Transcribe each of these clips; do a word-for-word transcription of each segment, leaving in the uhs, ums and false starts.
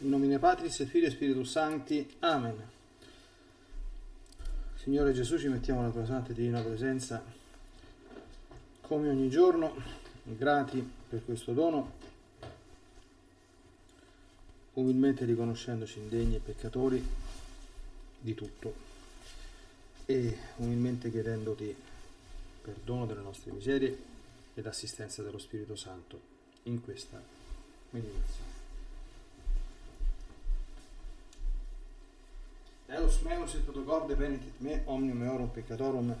In nomine Patris, e Figlio e Spiritus Sancti. Amen. Signore Gesù, ci mettiamo alla tua santa e divina presenza, come ogni giorno, grati per questo dono, umilmente riconoscendoci indegni e peccatori di tutto, e umilmente chiedendoti perdono delle nostre miserie e l'assistenza dello Spirito Santo in questa meditazione. Deus meus et totocorde venit me omnium eorum peccatorum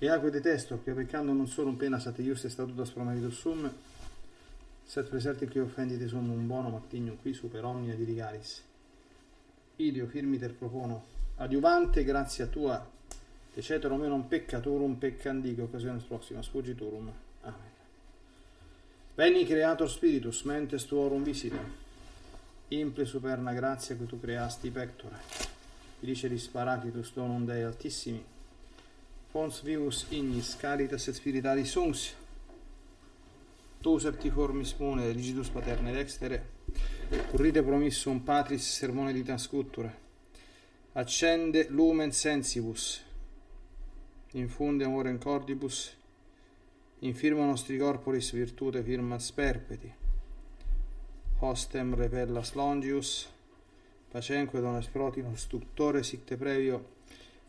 e aque detesto, che peccando non solo un pena sate iuste statutas promeritus sum, sed preserti qui offendite sum un bono mactignum qui super omnia dirigaris. Ideo firmiter propono, adiuvante gratia tua, decetero me non peccatorum peccandique occasiones proxima sfugitorum. Amen. Veni creator spiritus, mentes tuorum visita, imple superna grazia che tu creasti pectore. Feliceris paraclitus donum Dei altissimi, fons vivus ignis caritas et spiritualis uns, tu septiformis mune rigidus paterne dextere, currite promissum patris sermone di transcutture, accende lumen sensibus, infunde amore in cordibus, infirma nostri corporis virtute firmas perpeti, hostem repellas longius, pacenque dones protinus tuctore sicte previo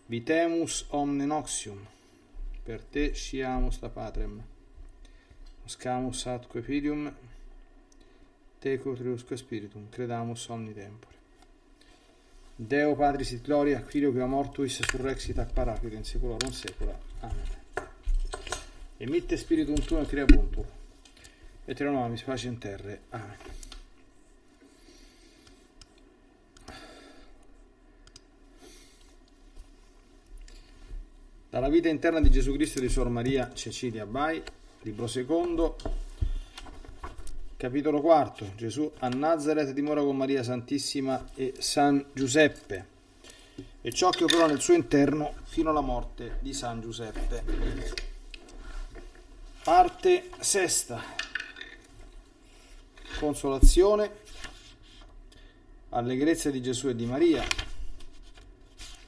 vitemus omne noxium, per te sciamus la patrem, oscamus atque filium, teco triusque spiritum, credamus omni tempore. Deo Patris et Gloria, Filio quia mortuis surrexit ac paraclito in seculorum secula. Amen. Emitte spiritum tuum et creabuntur, et renovamis pace in terre. Amen. Dalla vita interna di Gesù Cristo di Suor Maria Cecilia Bai, libro secondo, capitolo quarto. Gesù a Nazareth dimora con Maria Santissima e San Giuseppe, e ciò che operò nel suo interno fino alla morte di San Giuseppe. Parte sesta. Consolazione, allegrezza di Gesù e di Maria,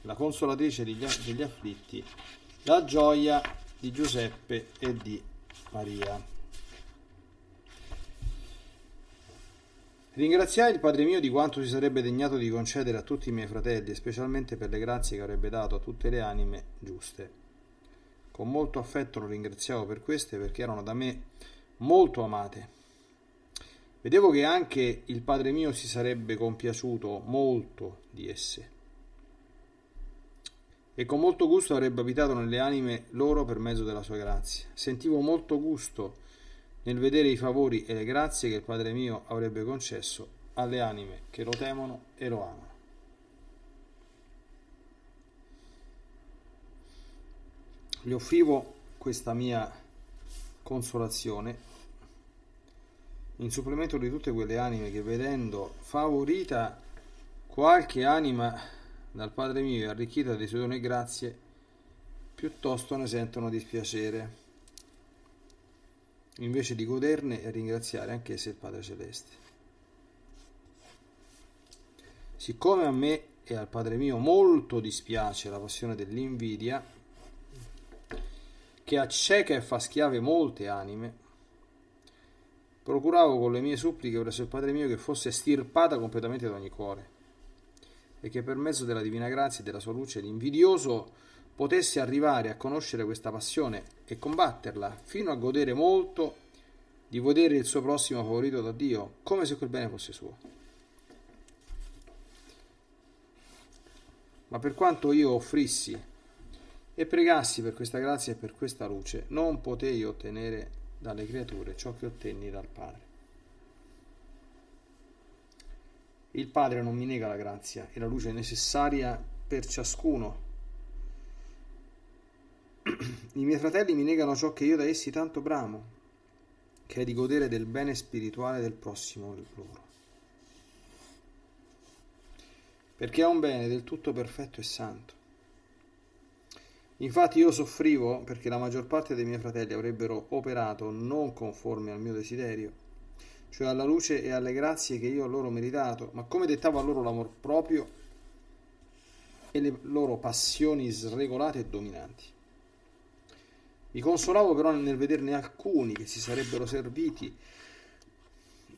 la consolatrice degli afflitti, la gioia di Giuseppe e di Maria. Ringraziai il Padre mio di quanto si sarebbe degnato di concedere a tutti i miei fratelli, e specialmente per le grazie che avrebbe dato a tutte le anime giuste. Con molto affetto lo ringraziavo per queste, perché erano da me molto amate. Vedevo che anche il Padre mio si sarebbe compiaciuto molto di esse, e con molto gusto avrebbe abitato nelle anime loro per mezzo della sua grazia. Sentivo molto gusto nel vedere i favori e le grazie che il Padre mio avrebbe concesso alle anime che lo temono e lo amano. Gli offrivo questa mia consolazione in supplemento di tutte quelle anime che, vedendo favorita qualche anima dal Padre mio e arricchita dei suoi doni e grazie, piuttosto ne sentono dispiacere, invece di goderne e ringraziare anch'esse il Padre Celeste. Siccome a me e al Padre mio molto dispiace la passione dell'invidia, che acceca e fa schiave molte anime, procuravo con le mie suppliche presso il Padre mio che fosse stirpata completamente da ogni cuore, e che per mezzo della divina grazia e della sua luce l'invidioso potesse arrivare a conoscere questa passione e combatterla, fino a godere molto di vedere il suo prossimo favorito da Dio, come se quel bene fosse suo. Ma per quanto io offrissi e pregassi per questa grazia e per questa luce, non potei ottenere dalle creature ciò che ottenni dal Padre. Il Padre non mi nega la grazia e la luce necessaria per ciascuno. I miei fratelli mi negano ciò che io da essi tanto bramo, che è di godere del bene spirituale del prossimo loro, perché è un bene del tutto perfetto e santo. Infatti io soffrivo perché la maggior parte dei miei fratelli avrebbero operato non conforme al mio desiderio, cioè alla luce e alle grazie che io ho loro meritato, ma come dettava loro l'amor proprio e le loro passioni sregolate e dominanti. Mi consolavo però nel vederne alcuni che si sarebbero serviti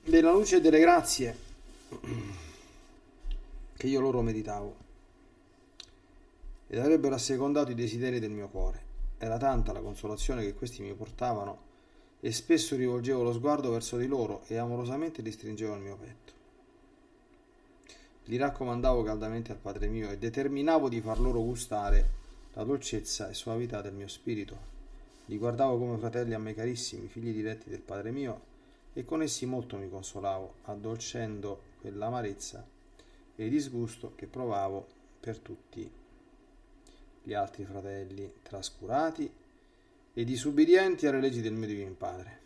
della luce e delle grazie che io loro meritavo ed avrebbero assecondato i desideri del mio cuore. Era tanta la consolazione che questi mi portavano e spesso rivolgevo lo sguardo verso di loro e amorosamente li stringevo al mio petto. Li raccomandavo caldamente al Padre mio e determinavo di far loro gustare la dolcezza e soavità del mio spirito. Li guardavo come fratelli a me carissimi, figli diretti del Padre mio, e con essi molto mi consolavo, addolcendo quell'amarezza e il disgusto che provavo per tutti gli altri fratelli trascurati e disubbidienti alle leggi del mio Divin Padre.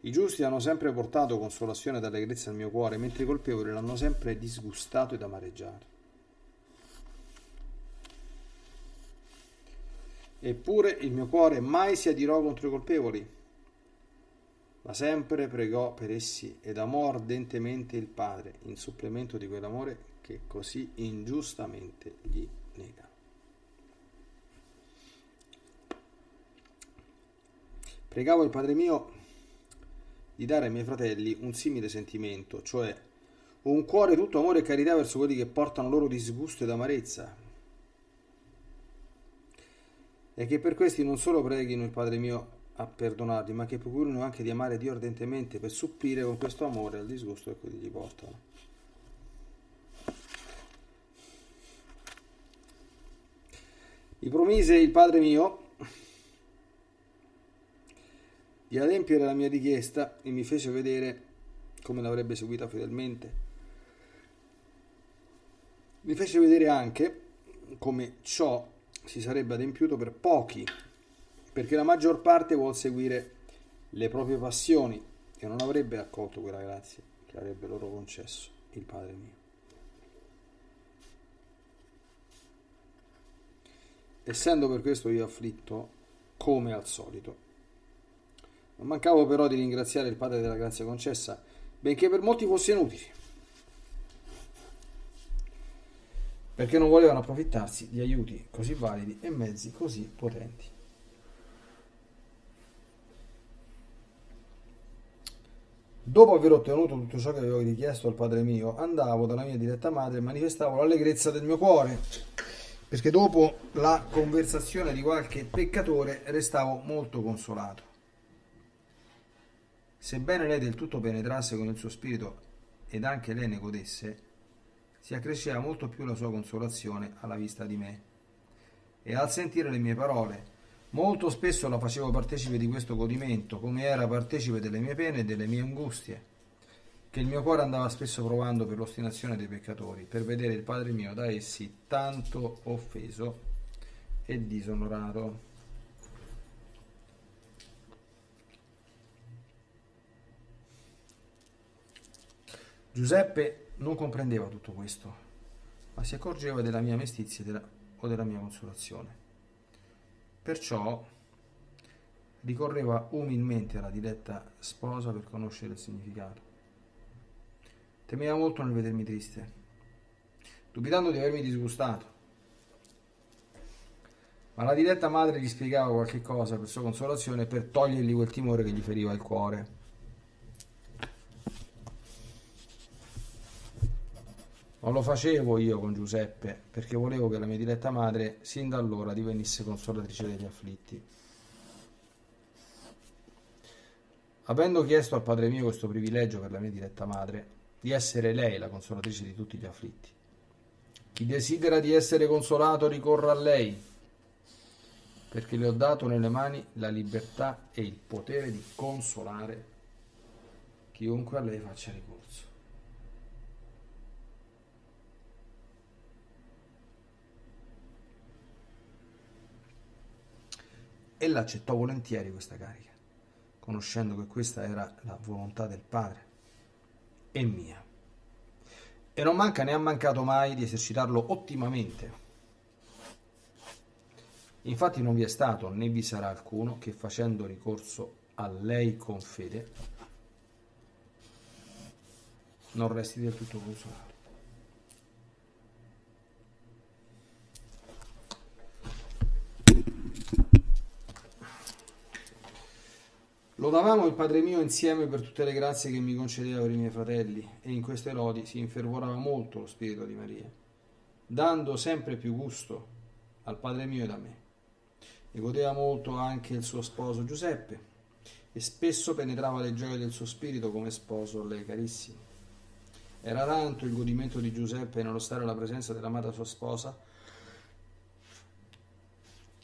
I giusti hanno sempre portato consolazione ed allegrezza al mio cuore, mentre i colpevoli l'hanno sempre disgustato ed amareggiato. Eppure il mio cuore mai si adirò contro i colpevoli, ma sempre pregò per essi ed amò ardentemente il Padre, in supplemento di quell'amore che così ingiustamente gli nega. Pregavo il Padre mio di dare ai miei fratelli un simile sentimento, cioè un cuore tutto amore e carità verso quelli che portano loro disgusto ed amarezza, e che per questi non solo preghino il Padre mio a perdonarli, ma che procurino anche di amare Dio ardentemente per supplire con questo amore al disgusto che quelli gli portano. Mi promise il Padre mio di adempiere la mia richiesta e mi fece vedere come l'avrebbe seguita fedelmente. Mi fece vedere anche come ciò si sarebbe adempiuto per pochi, perché la maggior parte vuol seguire le proprie passioni e non avrebbe accolto quella grazia che avrebbe loro concesso il Padre mio. Essendo per questo io afflitto come al solito, non mancavo però di ringraziare il Padre della grazia concessa, benché per molti fosse inutile, perché non volevano approfittarsi di aiuti così validi e mezzi così potenti. Dopo aver ottenuto tutto ciò che avevo richiesto al Padre mio, andavo dalla mia diretta madre e manifestavo l'allegrezza del mio cuore, perché dopo la conversazione di qualche peccatore restavo molto consolato. Sebbene lei del tutto penetrasse con il suo spirito ed anche lei ne godesse, si accresceva molto più la sua consolazione alla vista di me e al sentire le mie parole. Molto spesso la facevo partecipe di questo godimento, come era partecipe delle mie pene e delle mie angustie, che il mio cuore andava spesso provando per l'ostinazione dei peccatori, per vedere il Padre mio da essi tanto offeso e disonorato. Giuseppe non comprendeva tutto questo, ma si accorgeva della mia mestizia della, o della mia consolazione. Perciò ricorreva umilmente alla diletta sposa per conoscere il significato. Temeva molto nel vedermi triste, dubitando di avermi disgustato. Ma la diletta madre gli spiegava qualche cosa per sua consolazione, per togliergli quel timore che gli feriva il cuore. Non lo facevo io con Giuseppe, perché volevo che la mia diletta madre sin da allora divenisse consolatrice degli afflitti. Avendo chiesto al Padre mio questo privilegio per la mia diletta madre, di essere lei la consolatrice di tutti gli afflitti, chi desidera di essere consolato ricorra a lei, perché le ho dato nelle mani la libertà e il potere di consolare chiunque a lei faccia ricorso. Ella accettò volentieri questa carica, conoscendo che questa era la volontà del Padre e mia. E non manca né ha mancato mai di esercitarlo ottimamente. Infatti non vi è stato né vi sarà alcuno che, facendo ricorso a lei con fede, non resti del tutto consolato. Lodavamo il Padre mio insieme per tutte le grazie che mi concedeva per i miei fratelli, e in queste lodi si infervorava molto lo spirito di Maria, dando sempre più gusto al Padre mio ed a me. Ne godeva molto anche il suo sposo Giuseppe, e spesso penetrava le gioie del suo spirito come sposo a lei carissimo. Era tanto il godimento di Giuseppe nello stare alla presenza dell'amata sua sposa,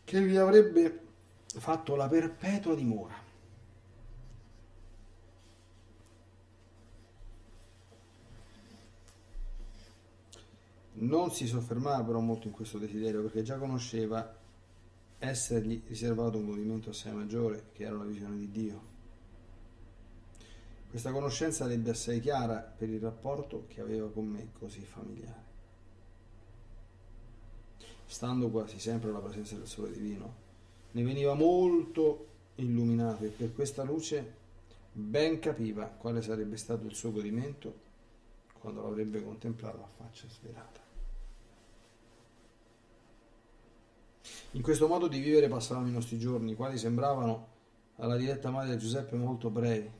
che vi avrebbe fatto la perpetua dimora. Non si soffermava però molto in questo desiderio, perché già conosceva essergli riservato un godimento assai maggiore, che era la visione di Dio. Questa conoscenza l'ebbe assai chiara per il rapporto che aveva con me così familiare. Stando quasi sempre alla presenza del sole divino, ne veniva molto illuminato, e per questa luce ben capiva quale sarebbe stato il suo godimento quando l'avrebbe contemplato a faccia svelata. In questo modo di vivere passavano i nostri giorni, i quali sembravano alla diletta madre di Giuseppe molto brevi,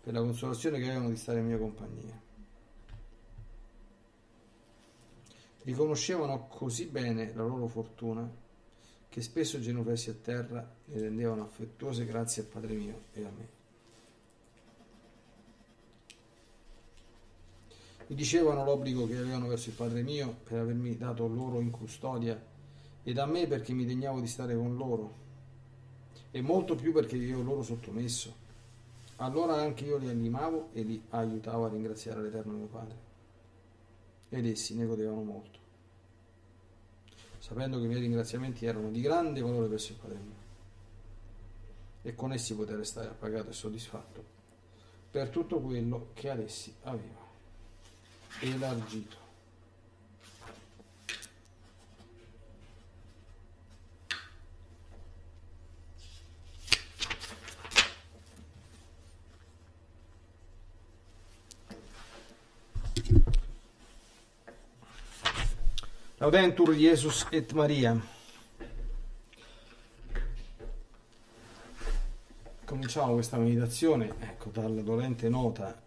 per la consolazione che avevano di stare in mia compagnia. Riconoscevano così bene la loro fortuna che spesso, genuflessi a terra, ne rendevano affettuose grazie al Padre mio e a me. Mi dicevano l'obbligo che avevano verso il Padre mio per avermi dato loro in custodia, e da me perché mi degnavo di stare con loro, e molto più perché io loro sottomesso. Allora anche io li animavo e li aiutavo a ringraziare l'Eterno mio Padre, ed essi ne godevano molto, sapendo che i miei ringraziamenti erano di grande valore verso il Padre mio, e con essi poter stare appagato e soddisfatto per tutto quello che ad essi avevo elargito. Laudentur Jesus et Maria. Cominciamo questa meditazione, ecco, dalla dolente nota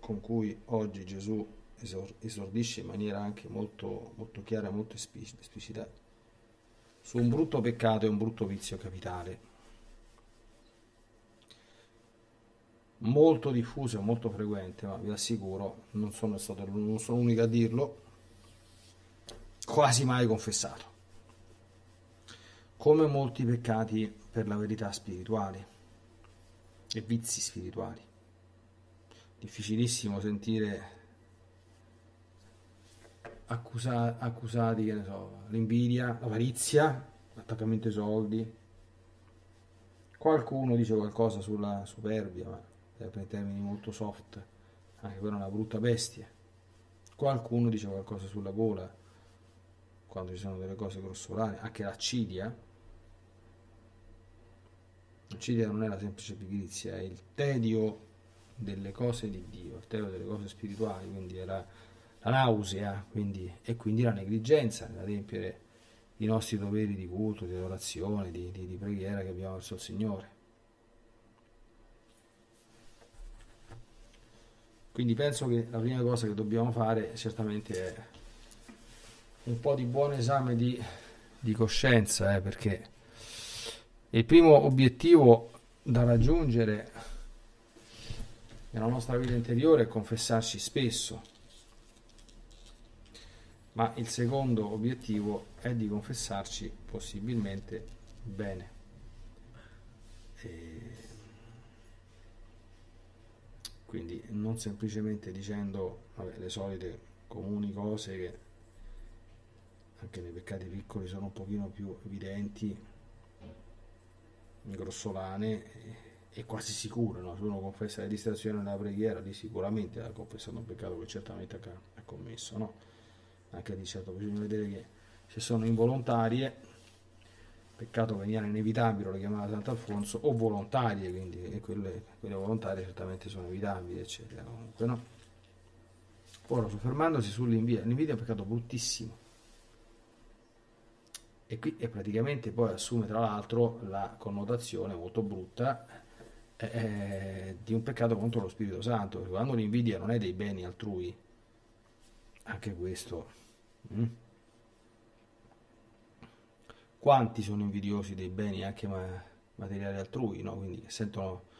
con cui oggi Gesù esordisce in maniera anche molto, molto chiara e molto esplicita su un brutto peccato e un brutto vizio capitale, molto diffuso e molto frequente, ma vi assicuro, non sono stato non sono l'unico a dirlo, quasi mai confessato, come molti peccati per la verità spirituali e vizi spirituali. Difficilissimo sentire Accusa, accusati, che ne so, l'invidia, l'avarizia, l'attaccamento ai soldi. Qualcuno dice qualcosa sulla superbia, ma in termini molto soft, anche quella è una brutta bestia. Qualcuno dice qualcosa sulla gola, quando ci sono delle cose grossolane, anche l'accidia. L'accidia non è la semplice pigrizia, è il tedio delle cose di Dio, il tedio delle cose spirituali, quindi è la la nausea, quindi, e quindi la negligenza nell'adempiere i nostri doveri di culto, di adorazione, di, di, di preghiera che abbiamo verso il Signore. Quindi penso che la prima cosa che dobbiamo fare certamente è un po' di buon esame di, di coscienza, eh, perché il primo obiettivo da raggiungere nella nostra vita interiore è confessarci spesso. Ma il secondo obiettivo è di confessarci possibilmente bene. E quindi non semplicemente dicendo vabbè, le solite comuni cose che anche nei peccati piccoli sono un pochino più evidenti, grossolane e quasi sicure, no? Se uno confessa la distrazione nella preghiera, lì sicuramente ha confessato un peccato che certamente ha commesso, no? Anche di certo bisogna vedere che se sono involontarie, peccato veniale inevitabile, lo chiamava Sant'Alfonso, o volontarie, quindi quelle, quelle volontarie certamente sono evitabili, eccetera. Comunque no, Ora, soffermandosi sull'invidia, l'invidia è un peccato bruttissimo. E qui è praticamente poi assume tra l'altro la connotazione molto brutta eh, di un peccato contro lo Spirito Santo, perché quando l'invidia non è dei beni altrui, anche questo. Hm? Quanti sono invidiosi dei beni anche ma, materiali altrui, no? Quindi che sentono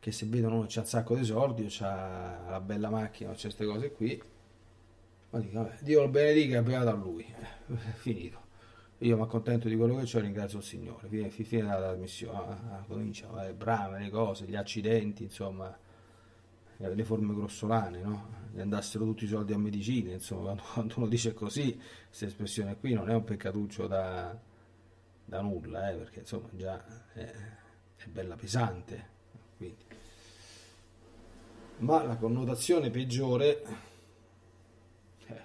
che se vedono che c'ha un sacco di soldi, c'ha la bella macchina, queste cose qui, ma dico, vabbè, Dio lo benedica, è beato a lui, finito. Io mi accontento di quello che ho e ringrazio il Signore. Fine, fine della trasmissione, comincia le brame, le cose, gli accidenti, insomma, le forme grossolane, no? Gli andassero tutti i soldi a medicina, insomma, quando, quando uno dice così, questa espressione qui non è un peccatuccio da, da nulla, eh, perché insomma già è, è bella pesante. Quindi. Ma la connotazione peggiore, eh,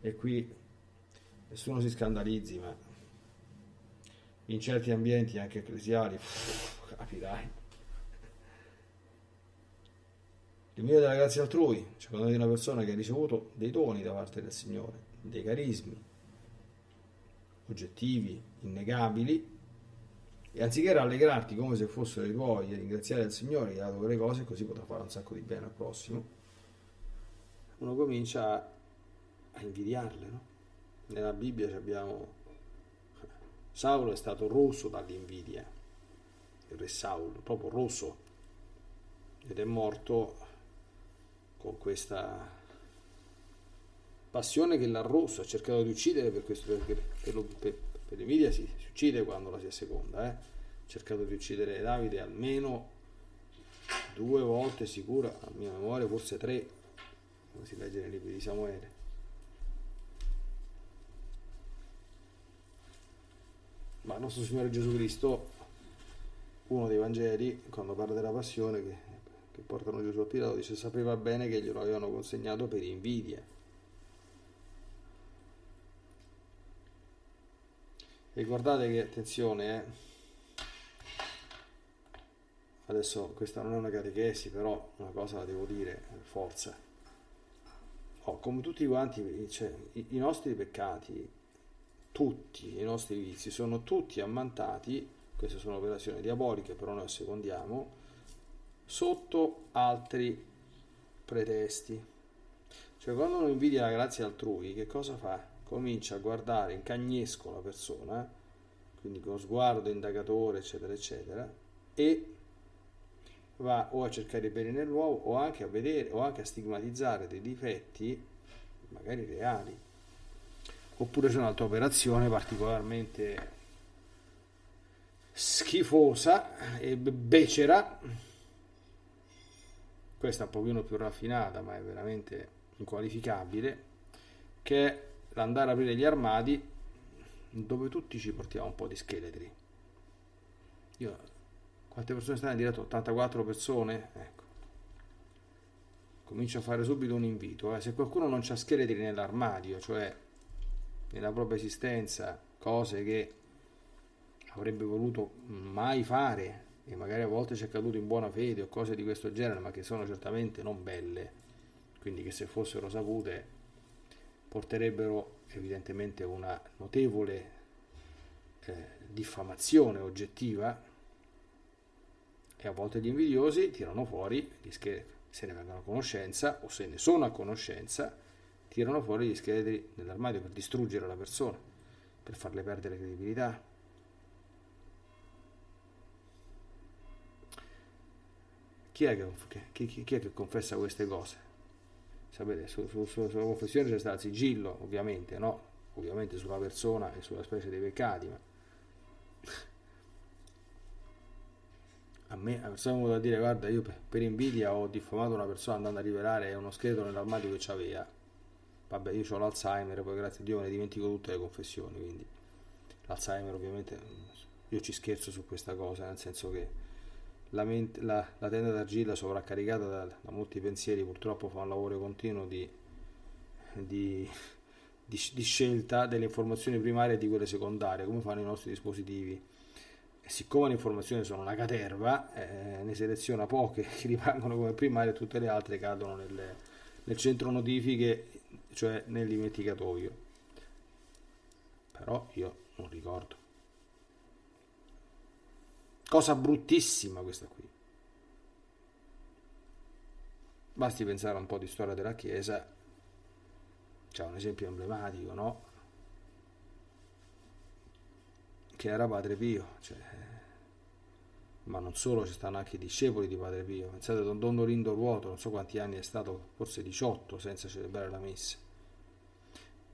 è qui. Nessuno si scandalizzi, ma in certi ambienti anche ecclesiali, pff, capirai. L'invidia della grazia altrui, cioè quando è una persona che ha ricevuto dei doni da parte del Signore, dei carismi oggettivi, innegabili, e anziché rallegrarti come se fossero i tuoi e ringraziare il Signore che ha dato quelle cose, così potrà fare un sacco di bene al prossimo, uno comincia a, a invidiarle, no? Nella Bibbia abbiamo Saulo è stato rosso dall'invidia, il re Saulo, proprio rosso, ed è morto con questa passione che l'ha rosso, ha cercato di uccidere per questo, per, per, per, per l'invidia si, si uccide quando la si è seconda, eh? Ha cercato di uccidere Davide almeno due volte sicura, a mia memoria forse tre, come si legge nei libri di Samuele. Ma il nostro Signore Gesù Cristo, uno dei Vangeli, quando parla della passione che, che portano Gesù a Pilato, dice sapeva bene che glielo avevano consegnato per invidia. E guardate che, attenzione, eh, adesso questa non è una catechesi, però una cosa la devo dire, forza. Oh, come tutti quanti, cioè, i, i nostri peccati, tutti i nostri vizi sono tutti ammantati, queste sono operazioni diaboliche, però noi assecondiamo sotto altri pretesti. Cioè quando uno invidia la grazia altrui, che cosa fa? Comincia a guardare in cagnesco la persona, quindi con sguardo indagatore, eccetera eccetera, e va o a cercare i beni nell'uomo o anche a vedere o anche a stigmatizzare dei difetti magari reali. Oppure c'è un'altra operazione particolarmente schifosa e becera, questa è un pochino più raffinata ma è veramente inqualificabile, che è l'andare a aprire gli armadi dove tutti ci portiamo un po' di scheletri. Io, quante persone stanno in diretta? ottantaquattro persone? Ecco. Comincio a fare subito un invito, eh. Se qualcuno non c'ha scheletri nell'armadio, cioè nella propria esistenza, cose che avrebbe voluto mai fare e magari a volte ci è caduto in buona fede o cose di questo genere, ma che sono certamente non belle, quindi che se fossero sapute porterebbero evidentemente una notevole eh, diffamazione oggettiva, e a volte gli invidiosi tirano fuori gli scheletri, se ne vengono a conoscenza o se ne sono a conoscenza, tirano fuori gli scheletri nell'armadio per distruggere la persona, per farle perdere credibilità. Chi è che, chi, chi è che confessa queste cose? Sapete, su, su, su, sulla confessione c'è stato il sigillo, ovviamente, no? Ovviamente sulla persona e sulla specie dei peccati, ma a me sono venuto a dire, guarda, io per, per invidia ho diffamato una persona andando a rivelare uno scheletro nell'armadio che c'aveva. Vabbè, io ho l'Alzheimer, poi grazie a Dio me ne dimentico tutte le confessioni, quindi l'Alzheimer ovviamente, io ci scherzo su questa cosa, nel senso che la, mente, la, la tenda d'argilla sovraccaricata da, da molti pensieri purtroppo fa un lavoro continuo di, di, di, di scelta delle informazioni primarie e di quelle secondarie, come fanno i nostri dispositivi. E siccome le informazioni sono una caterva, eh, ne seleziona poche che rimangono come primarie e tutte le altre cadono nelle... nel centro notifiche, cioè nel dimenticatoio, però io non ricordo. Cosa bruttissima questa qui. Basti pensare a un po' di storia della Chiesa, c'è un esempio emblematico, no? Che era Padre Pio, cioè, ma non solo, ci stanno anche i discepoli di Padre Pio. Pensate a Don Dolindo Ruotolo, non so quanti anni è stato, forse diciotto, senza celebrare la messa.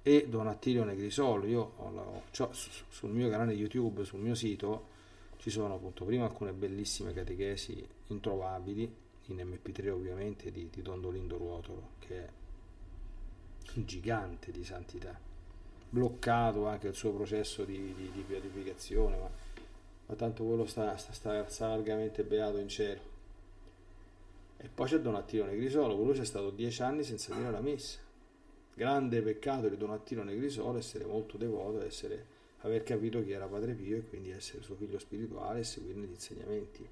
E Don Attilio Negrisolo, io ho la, ho, sul mio canale YouTube, sul mio sito, ci sono appunto prima alcune bellissime catechesi introvabili, in emme pi tre ovviamente, di, di Don Dolindo Ruotolo, che è un gigante di santità, bloccato anche il suo processo di, di, di beatificazione, ma, ma tanto quello sta, sta, sta largamente beato in cielo. E poi c'è Donattino Negrisolo, quello c'è stato dieci anni senza dire la messa. Grande peccato di Donattino Negrisolo essere molto devoto, essere, aver capito chi era Padre Pio e quindi essere suo figlio spirituale e seguirne gli insegnamenti,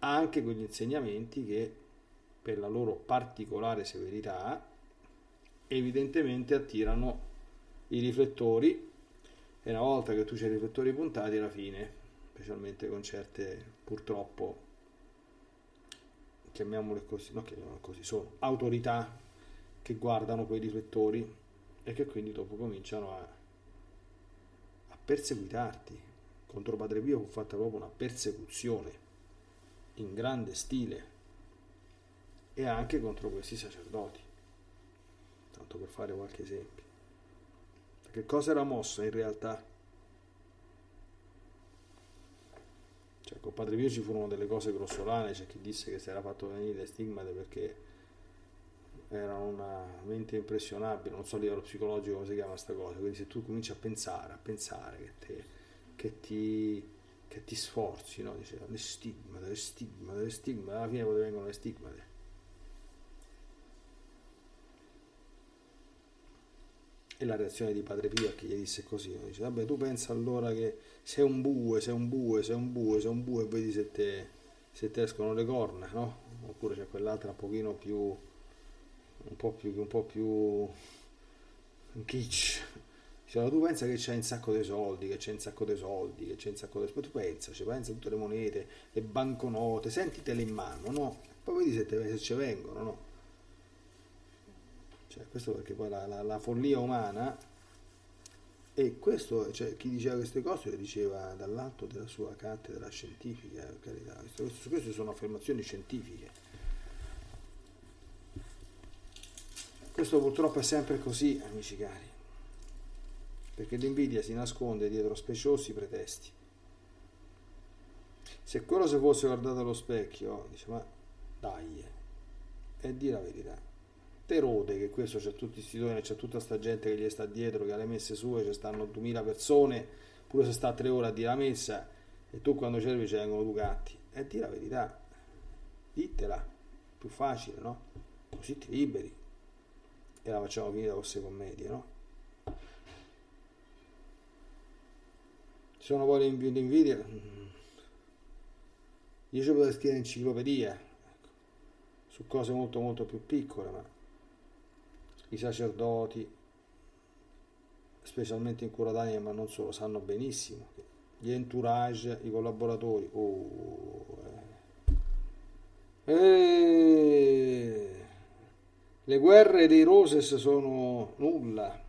anche quegli insegnamenti che per la loro particolare severità evidentemente attirano i riflettori, e una volta che tu c'hai i riflettori puntati, alla fine, specialmente con certe, purtroppo, chiamiamole così, no, chiamiamole così, sono autorità che guardano quei riflettori e che quindi dopo cominciano a, a perseguitarti. Contro Padre Pio fu fatta proprio una persecuzione in grande stile, e anche contro questi sacerdoti, tanto per fare qualche esempio. Che cosa era mossa in realtà? Cioè, con Padre Pio ci furono delle cose grossolane, c'è cioè chi disse che si era fatto venire le stigmate perché era una mente impressionabile, non so a livello psicologico come si chiama questa cosa, quindi se tu cominci a pensare, a pensare che, te, che ti... che ti sforzi, no? Diceva le stigmate, le stigmate, le stigmate, alla fine poi vengono le stigmate. E la reazione di Padre Pio, che gli disse così, dice: vabbè, tu pensa allora che sei un bue, sei un bue, sei un bue, sei un bue, e vedi se te, se te escono le corna, no? Oppure c'è quell'altra un pochino più, un po' più, un po' più kitsch. Cioè, tu pensa che c'è un sacco di soldi, che c'è un sacco di soldi, che c'è un sacco di soldi, tu pensa, ci pensa tutte le monete, le banconote, sentitele in mano, no? Poi vedi se, te, se ci vengono, no? Cioè, questo perché poi la, la, la follia umana, e questo, cioè, chi diceva queste cose le diceva dall'alto della sua cattedra scientifica, per carità, queste, queste sono affermazioni scientifiche. Questo purtroppo è sempre così, amici cari, perché l'invidia si nasconde dietro speciosi pretesti. Se quello si fosse guardato allo specchio, dice: ma dai, e di la verità, te rode che questo c'è tutti sti doni, c'è tutta sta gente che gli sta dietro, che alle messe sue ci stanno duemila persone, pure se sta tre ore a dire la messa, e tu quando cervi ci vengono due gatti, e di la verità, ditela, più facile, no? Così ti liberi, e la facciamo finita con queste commedie, no? Sono poi l'invidia, io ci potrei scrivere enciclopedia su cose molto molto più piccole, ma i sacerdoti, specialmente in cura d'anima, ma non solo, sanno benissimo che gli entourage, i collaboratori, oh, eh. Eh, le guerre dei roses sono nulla.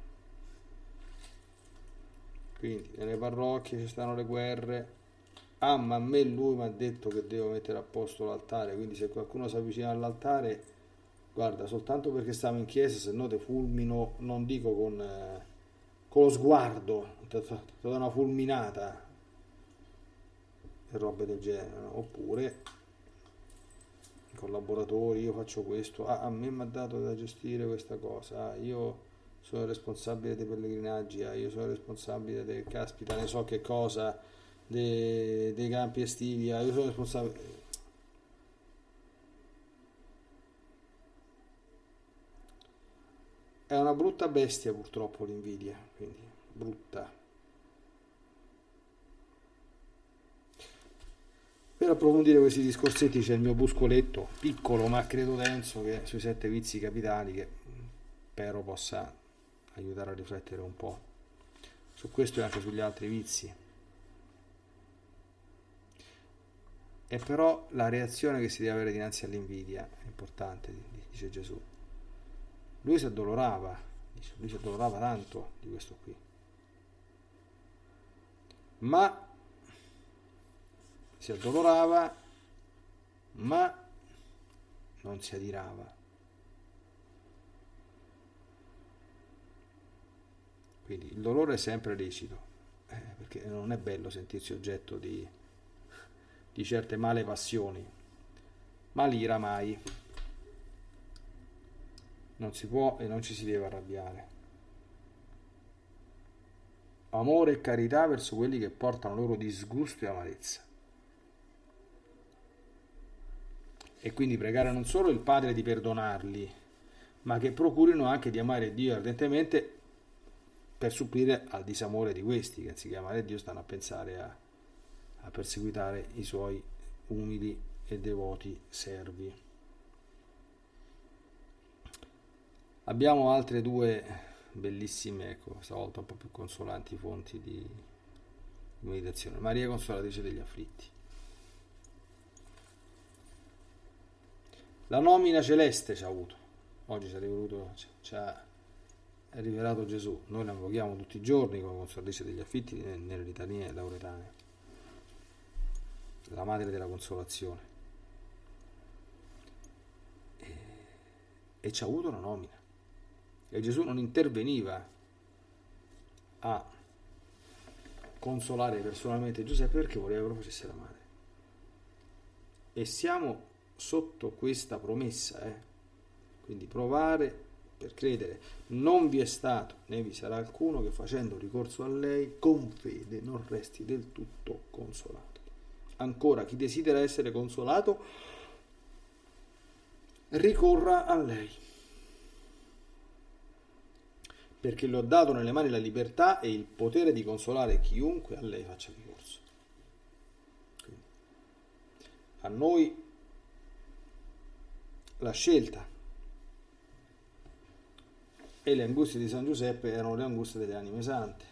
Quindi nelle parrocchie ci stanno le guerre. Ah, ma a me lui mi ha detto che devo mettere a posto l'altare, quindi se qualcuno si avvicina all'altare, guarda, soltanto perché stiamo in chiesa, se no te fulmino, non dico con, eh, con lo sguardo, ti do una fulminata e robe del genere, no? Oppure i collaboratori, io faccio questo, ah, a me mi ha dato da gestire questa cosa, ah, io sono responsabile dei pellegrinaggi, eh? Io sono responsabile del caspita ne so che cosa, dei, dei campi estivi, eh? Io sono responsabile. È una brutta bestia purtroppo l'invidia, quindi brutta. Per approfondire questi discorsetti c'è il mio buscoletto, piccolo ma credo denso, che è sui sette vizi capitali, che spero possa aiutare a riflettere un po' su questo e anche sugli altri vizi. E però la reazione che si deve avere dinanzi all'invidia è importante, dice Gesù. Lui si addolorava, dice, lui si addolorava tanto di questo qui. Ma si addolorava, ma non si adirava. Quindi il dolore è sempre lecito, eh, perché non è bello sentirsi oggetto di, di certe male passioni, ma l'ira mai. Non si può e non ci si deve arrabbiare. Amore e carità verso quelli che portano loro disgusto e amarezza. E quindi pregare non solo il Padre di perdonarli, ma che procurino anche di amare Dio ardentemente per supplire al disamore di questi, che anziché amare Dio stanno a pensare a, a perseguitare i suoi umili e devoti servi. Abbiamo altre due bellissime, ecco, stavolta un po' più consolanti, fonti di meditazione. Maria consolatrice degli afflitti. La nomina celeste ci ha avuto, oggi ci ha rivoluto, ci ha rivelato Gesù. Noi la invochiamo tutti i giorni come consolatrice degli afflitti nelle litanie lauretane, la madre della consolazione, e, e ci ha avuto la nomina. E Gesù non interveniva a consolare personalmente Giuseppe perché voleva che lo facesse la madre. E siamo sotto questa promessa, eh? Quindi provare per credere. Non vi è stato né vi sarà alcuno che facendo ricorso a lei con fede non resti del tutto consolato. Ancora, chi desidera essere consolato ricorra a lei, perché le ho dato nelle mani la libertà e il potere di consolare chiunque a lei faccia ricorso. Quindi, a noi la scelta. E le angustie di San Giuseppe erano le angustie delle anime sante.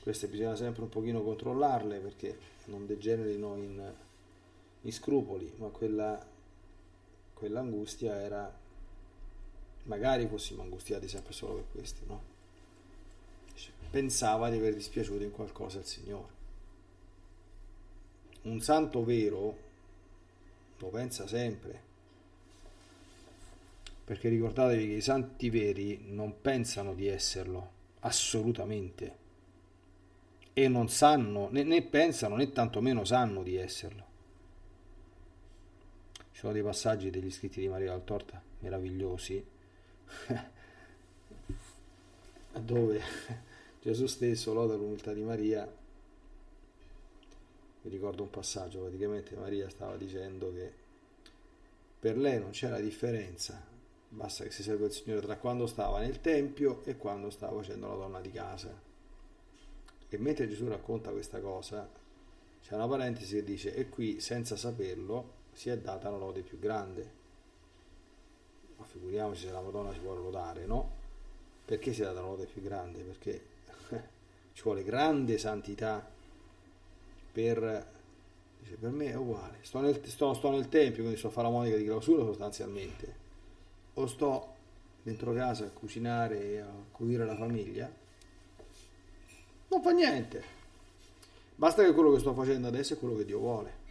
Queste bisogna sempre un pochino controllarle perché non degenerino in, in scrupoli, ma quella quell'angustia era, magari fossimo angustiati sempre solo per questo, no? Pensava di aver dispiaciuto in qualcosa il Signore. Un santo vero lo pensa sempre. Perché ricordatevi che i santi veri non pensano di esserlo, assolutamente, e non sanno, né, né pensano, né tantomeno sanno di esserlo. Ci sono dei passaggi degli scritti di Maria Valtorta meravigliosi, dove Gesù stesso loda l'umiltà di Maria. Vi ricordo un passaggio, praticamente Maria stava dicendo che per lei non c'era differenza, basta che si serve il Signore tra quando stava nel Tempio e quando stava facendo la donna di casa. E mentre Gesù racconta questa cosa, c'è una parentesi che dice: e qui, senza saperlo, si è data la lode più grande. Ma figuriamoci se la Madonna si vuole lodare, no? Perché si è data la lode più grande? Perché ci vuole grande santità per... Dice, per me è uguale. Sto nel, sto, sto nel Tempio, quindi sto a fare la monaca di clausura sostanzialmente, o sto dentro casa a cucinare e a cudire la famiglia, non fa niente, basta che quello che sto facendo adesso è quello che Dio vuole.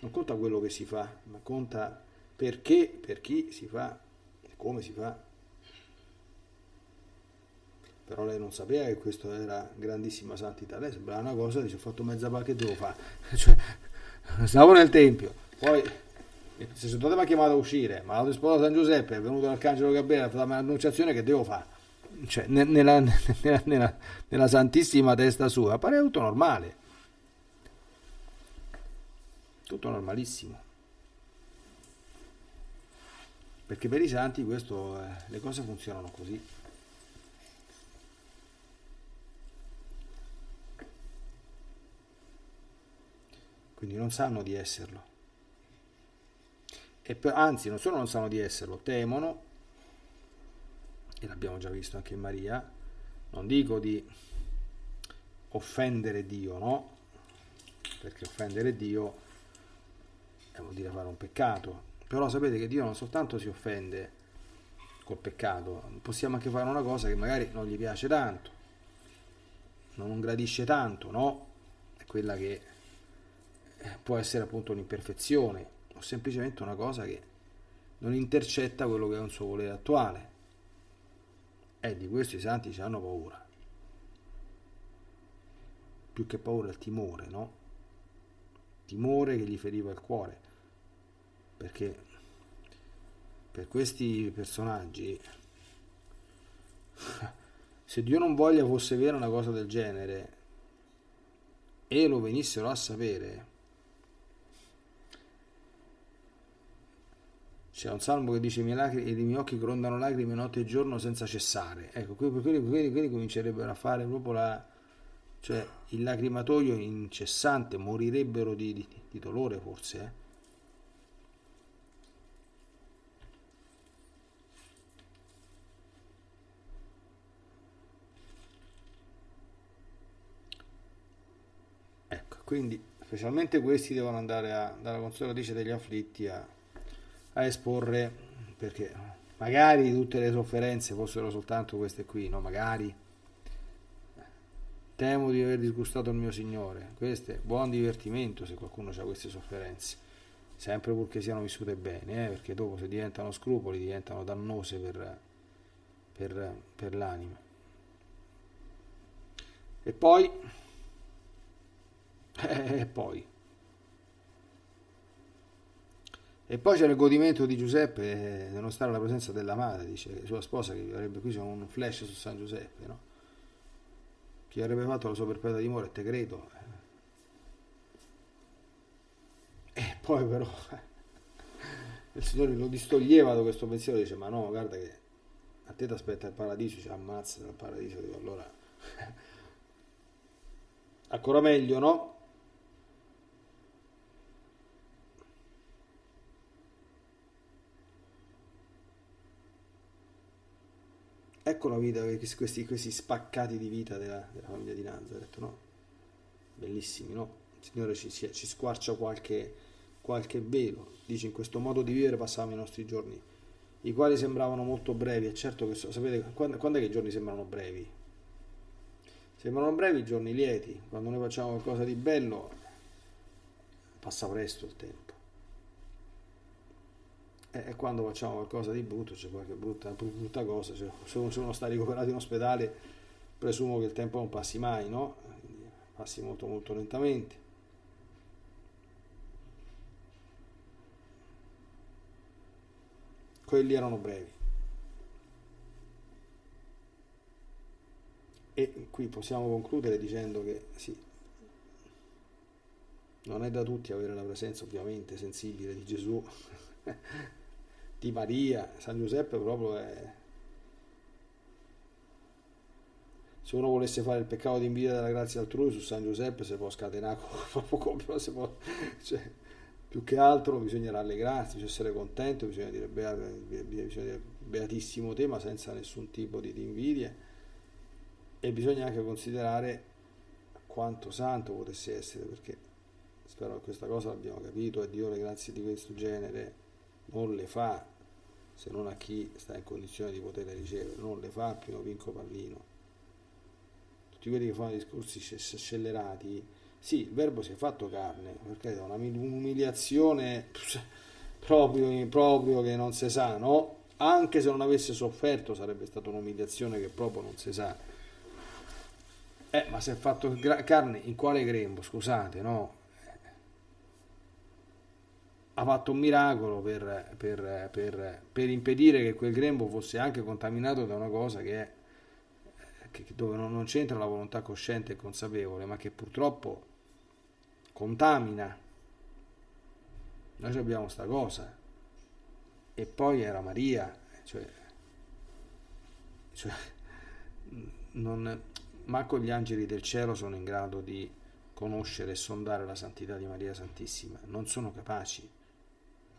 Non conta quello che si fa, ma conta perché, per chi si fa e come si fa. Però lei non sapeva che questo era grandissima santità. Lei sembrava una cosa, dice: ho fatto mezza pacca, che devo fare? Cioè, stavo nel Tempio, poi il sacerdote mi ha chiamato a uscire, ma l'ho sposato San Giuseppe, è venuto l'arcangelo Gabriele, ha fatto l'annunciazione, che devo fare? Cioè, nella, nella, nella, nella santissima testa sua pare tutto normale, tutto normalissimo, perché per i santi questo, eh, le cose funzionano così. quindi non sanno di esserlo. E per, anzi, non solo non sanno di esserlo, temono, e l'abbiamo già visto anche in Maria, non dico di offendere Dio, no? Perché offendere Dio vuol dire fare un peccato, però sapete che Dio non soltanto si offende col peccato, possiamo anche fare una cosa che magari non gli piace tanto, non gradisce tanto, no? È quella che può essere appunto un'imperfezione, o semplicemente una cosa che non intercetta quello che è un suo volere attuale. E di questo i santi ci hanno paura, più che paura il timore, no? Timore che gli feriva il cuore, perché per questi personaggi se Dio non voglia fosse vera una cosa del genere e lo venissero a sapere, c'è un salmo che dice: i miei, lacri, i miei occhi grondano lacrime notte e giorno senza cessare. Ecco, quelli, quelli, quelli, quelli comincerebbero a fare proprio la, cioè il lacrimatoio incessante, morirebbero di, di, di dolore forse, eh? Ecco, quindi specialmente questi devono andare a, dalla consolatrice degli afflitti a a esporre, perché magari tutte le sofferenze fossero soltanto queste qui, no? Magari temo di aver disgustato il mio Signore. Queste, buon divertimento se qualcuno ha queste sofferenze, sempre purché siano vissute bene, eh? Perché dopo se diventano scrupoli diventano dannose per, per, per l'anima. E poi e poi E poi c'era il godimento di Giuseppe, nello stare alla presenza della madre, dice, sua sposa, che avrebbe, qui c'è un flash su San Giuseppe, no? Chi avrebbe fatto la sua perpetua dimora, te credo. E poi però il Signore lo distoglieva da questo pensiero, dice, ma no, guarda che a te ti aspetta il paradiso, ci ammazza dal paradiso, dico, allora ancora meglio, no? Ecco la vita, questi, questi spaccati di vita della, della famiglia di Nazareth, no? Bellissimi, no? Il Signore ci, ci squarcia qualche, qualche velo. Dice, in questo modo di vivere passavamo i nostri giorni, i quali sembravano molto brevi. E certo che, sapete, quando, quando è che i giorni sembrano brevi? Sembrano brevi i giorni lieti. Quando noi facciamo qualcosa di bello, passa presto il tempo. E quando facciamo qualcosa di brutto, c'è qualche brutta, brutta cosa, cioè, se uno sta ricoverato in ospedale presumo che il tempo non passi mai, no? Quindi passi molto molto lentamente. Quelli erano brevi, e qui possiamo concludere dicendo che sì, non è da tutti avere la presenza ovviamente sensibile di Gesù, di Maria. San Giuseppe proprio è... se uno volesse fare il peccato di invidia della grazia altrui, su San Giuseppe si può scatenare poco, però se può... cioè, più che altro bisogna rallegrarsi, bisogna essere contento, bisogna dire, bea... bisogna dire beatissimo te, ma senza nessun tipo di, di invidia, e bisogna anche considerare quanto santo potesse essere, perché spero che questa cosa l'abbiamo capito, e Dio le grazie di questo genere non le fa se non a chi sta in condizione di poterle ricevere, non le fa Pino Pinco Pallino. Tutti quelli che fanno discorsi scellerati, sì, il verbo si è fatto carne, perché è un'umiliazione proprio, proprio che non si sa, no? Anche se non avesse sofferto sarebbe stata un'umiliazione che proprio non si sa. Eh, ma si è fatto carne in quale grembo, scusate, no? Ha fatto un miracolo per, per, per, per impedire che quel grembo fosse anche contaminato da una cosa che, è, che dove non, non c'entra la volontà cosciente e consapevole, ma che purtroppo contamina. Noi abbiamo sta cosa. E poi era Maria, cioè, cioè non, manco gli angeli del cielo sono in grado di conoscere e sondare la santità di Maria Santissima, non sono capaci.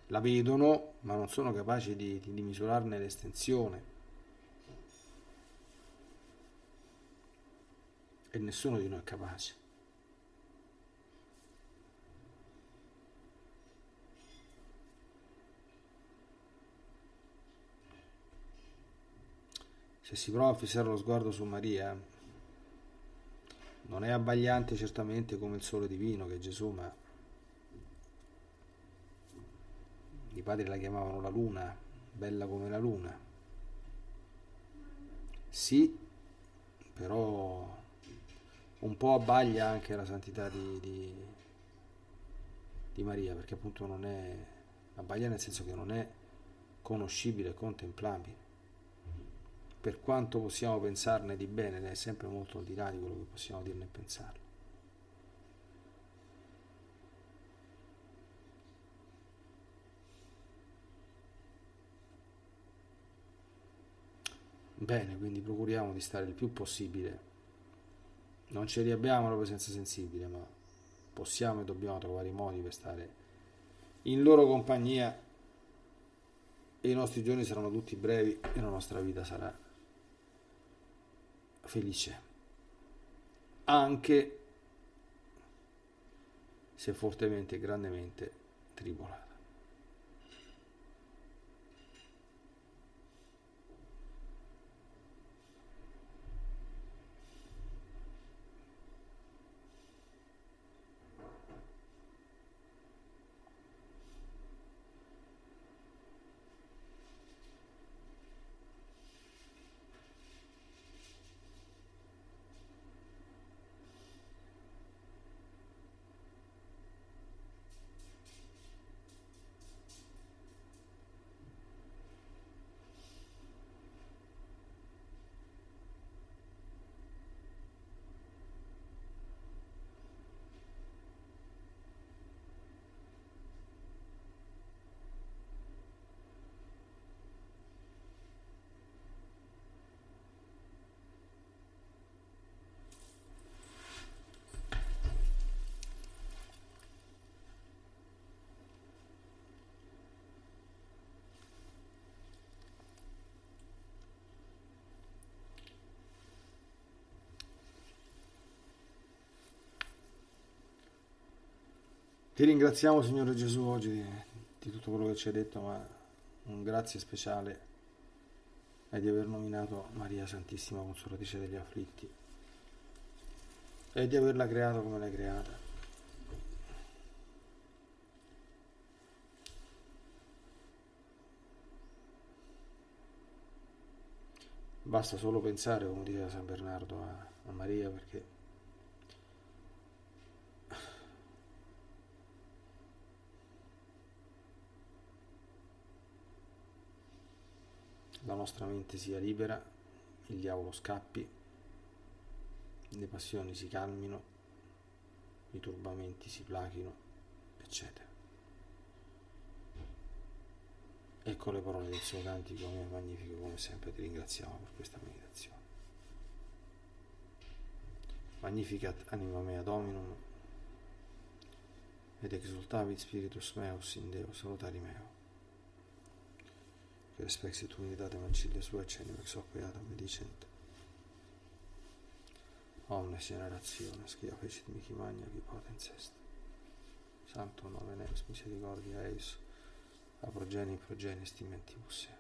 La vedono, ma non sono capaci di, di misurarne l'estensione. E nessuno di noi è capace. Se si prova a fissare lo sguardo su Maria, non è abbagliante certamente come il sole divino che è Gesù, ma i padri la chiamavano la luna, bella come la luna. Sì, però un po' abbaglia anche la santità di, di, di Maria, perché appunto non è abbaglia nel senso che non è conoscibile, contemplabile. Per quanto possiamo pensarne di bene, ne è sempre molto al di là di quello che possiamo dirne e pensarlo. Bene, quindi procuriamo di stare il più possibile. Non ce li abbiamo la presenza sensibile, ma possiamo e dobbiamo trovare i modi per stare in loro compagnia, e i nostri giorni saranno tutti brevi e la nostra vita sarà felice, anche se fortemente e grandemente tribolata. Ti ringraziamo, Signore Gesù, oggi di, di tutto quello che ci hai detto, ma un grazie speciale è di aver nominato Maria Santissima Consolatrice degli Afflitti e di averla creata come l'hai creata. Basta solo pensare, come diceva San Bernardo, a, a Maria, perché la nostra mente sia libera, il diavolo scappi, le passioni si calmino, i turbamenti si plachino, eccetera. Ecco le parole del suo cantico, è magnifico come sempre, ti ringraziamo per questa meditazione. Magnificat anima mea Dominum, ed exultavit spiritus meus in Deo salutari meo. Che respexi tu unitate manciglia sua, accenni per soppiata medicente. Omnes generazione, schia fecit mihi magna qui potens est. Santo nome neus misericordia eis, a progenie progenis dimentibus eo.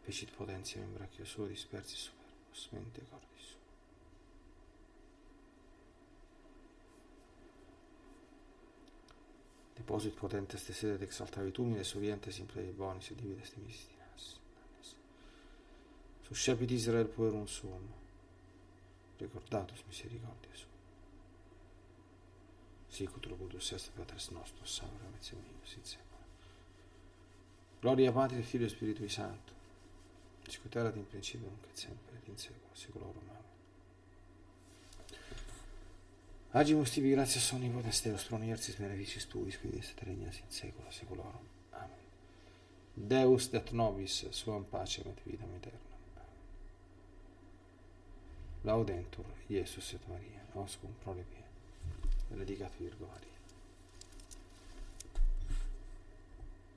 Fecit potentia in braccio suo, dispersi superbus, mente cordi suo. Deposit potente ste sede ed exaltavi tumine, sorientes in plei bonis e divides di mistinas. Suscepit Israel puerum suum, recordatus misericordia sua. Sicut locutus est patres nostros, saura mezzemius in secula. Gloria Patri, Figlio e Spirito Santo, discuterat in principio, nunc et sempre, ed in secula seculorum. Amen. Agimus tibi grazie a Onnipotens Deus, proniersis beneficis tuis, qui est regnas in secula seculorum. Amen. Deus dat nobis suam pacem et vitam aeternam. Amen. Laudentur Iesus et Maria, oscum pro plebeius, benedicat Virgo Maria.